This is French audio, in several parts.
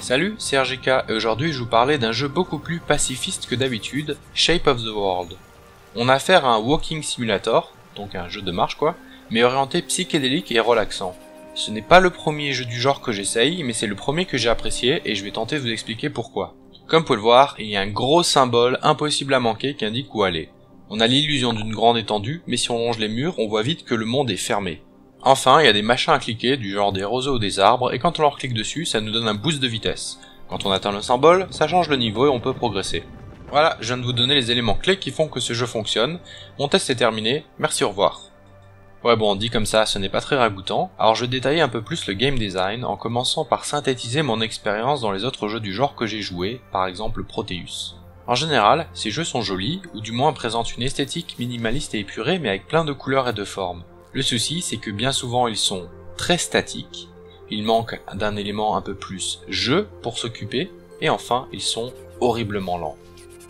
Salut, c'est RGK et aujourd'hui je vous parlais d'un jeu beaucoup plus pacifiste que d'habitude, Shape of the World. On a affaire à un walking simulator, donc un jeu de marche quoi, mais orienté psychédélique et relaxant. Ce n'est pas le premier jeu du genre que j'essaye, mais c'est le premier que j'ai apprécié et je vais tenter de vous expliquer pourquoi. Comme vous pouvez le voir, il y a un gros symbole impossible à manquer qui indique où aller. On a l'illusion d'une grande étendue, mais si on longe les murs, on voit vite que le monde est fermé. Enfin, il y a des machins à cliquer, du genre des roseaux ou des arbres, et quand on leur clique dessus, ça nous donne un boost de vitesse. Quand on atteint le symbole, ça change le niveau et on peut progresser. Voilà, je viens de vous donner les éléments clés qui font que ce jeu fonctionne. Mon test est terminé, merci, au revoir. Ouais bon, dit comme ça, ce n'est pas très ragoûtant, alors je vais détailler un peu plus le game design en commençant par synthétiser mon expérience dans les autres jeux du genre que j'ai joué, par exemple Proteus. En général, ces jeux sont jolis, ou du moins présentent une esthétique minimaliste et épurée mais avec plein de couleurs et de formes. Le souci, c'est que bien souvent ils sont très statiques, ils manquent d'un élément un peu plus jeu pour s'occuper, et enfin, ils sont horriblement lents.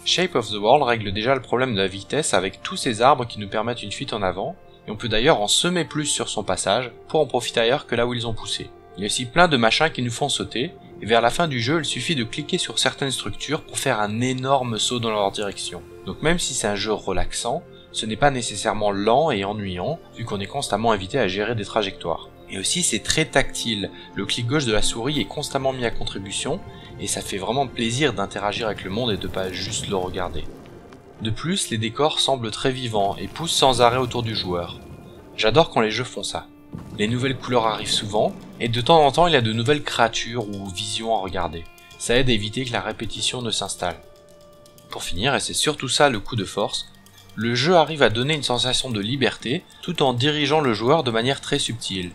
Shape of the World règle déjà le problème de la vitesse avec tous ces arbres qui nous permettent une fuite en avant, et on peut d'ailleurs en semer plus sur son passage pour en profiter ailleurs que là où ils ont poussé. Il y a aussi plein de machins qui nous font sauter, et vers la fin du jeu, il suffit de cliquer sur certaines structures pour faire un énorme saut dans leur direction. Donc même si c'est un jeu relaxant, ce n'est pas nécessairement lent et ennuyant, vu qu'on est constamment invité à gérer des trajectoires. Et aussi c'est très tactile, le clic gauche de la souris est constamment mis à contribution, et ça fait vraiment plaisir d'interagir avec le monde et de pas juste le regarder. De plus, les décors semblent très vivants et poussent sans arrêt autour du joueur. J'adore quand les jeux font ça. Les nouvelles couleurs arrivent souvent, et de temps en temps il y a de nouvelles créatures ou visions à regarder. Ça aide à éviter que la répétition ne s'installe. Pour finir, et c'est surtout ça le coup de force, le jeu arrive à donner une sensation de liberté, tout en dirigeant le joueur de manière très subtile.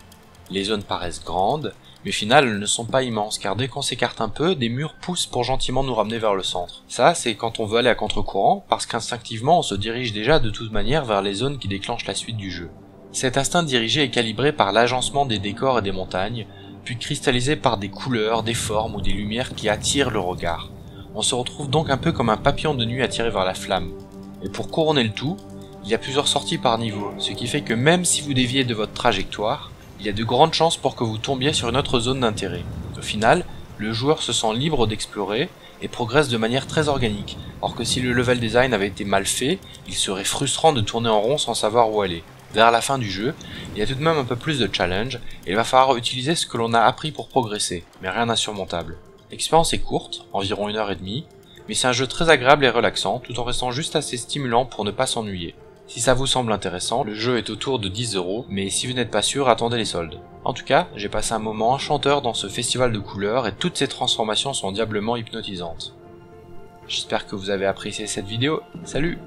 Les zones paraissent grandes, mais au final elles ne sont pas immenses, car dès qu'on s'écarte un peu, des murs poussent pour gentiment nous ramener vers le centre. Ça, c'est quand on veut aller à contre-courant, parce qu'instinctivement on se dirige déjà de toute manière vers les zones qui déclenchent la suite du jeu. Cet instinct dirigé est calibré par l'agencement des décors et des montagnes, puis cristallisé par des couleurs, des formes ou des lumières qui attirent le regard. On se retrouve donc un peu comme un papillon de nuit attiré vers la flamme. Et pour couronner le tout, il y a plusieurs sorties par niveau, ce qui fait que même si vous déviez de votre trajectoire, il y a de grandes chances pour que vous tombiez sur une autre zone d'intérêt. Au final, le joueur se sent libre d'explorer et progresse de manière très organique, alors que si le level design avait été mal fait, il serait frustrant de tourner en rond sans savoir où aller. Vers la fin du jeu, il y a tout de même un peu plus de challenge, et il va falloir utiliser ce que l'on a appris pour progresser, mais rien d'insurmontable. L'expérience est courte, environ 1h30, mais c'est un jeu très agréable et relaxant, tout en restant juste assez stimulant pour ne pas s'ennuyer. Si ça vous semble intéressant, le jeu est autour de 10 €, mais si vous n'êtes pas sûr, attendez les soldes. En tout cas, j'ai passé un moment enchanteur dans ce festival de couleurs, et toutes ces transformations sont diablement hypnotisantes. J'espère que vous avez apprécié cette vidéo, salut!